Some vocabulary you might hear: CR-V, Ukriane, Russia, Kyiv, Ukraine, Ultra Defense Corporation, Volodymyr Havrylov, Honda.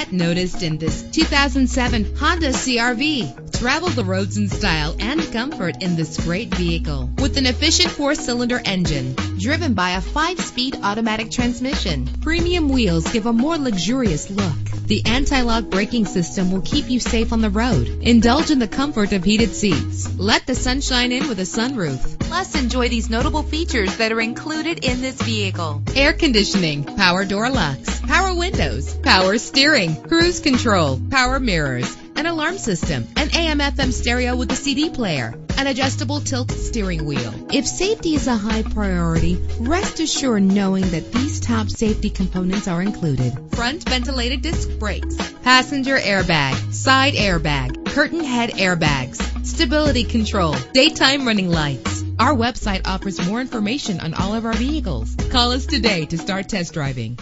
get noticed in this 2007 Honda CR-V. Travel the roads in style and comfort in this great vehicle. With an efficient 4-cylinder engine driven by a 5-speed automatic transmission, premium wheels give a more luxurious look. The anti-lock braking system will keep you safe on the road. Indulge in the comfort of heated seats. Let the sunshine in with a sunroof. Plus, enjoy these notable features that are included in this vehicle: air conditioning, power door locks, power windows, power steering, cruise control, power mirrors, an alarm system, an AM/FM stereo with a CD player, an adjustable tilt steering wheel. If safety is a high priority, rest assured knowing that these top safety components are included: front ventilated disc brakes, passenger airbag, side airbag, curtain head airbags, stability control, daytime running lights. Our website offers more information on all of our vehicles. Call us today to start test driving.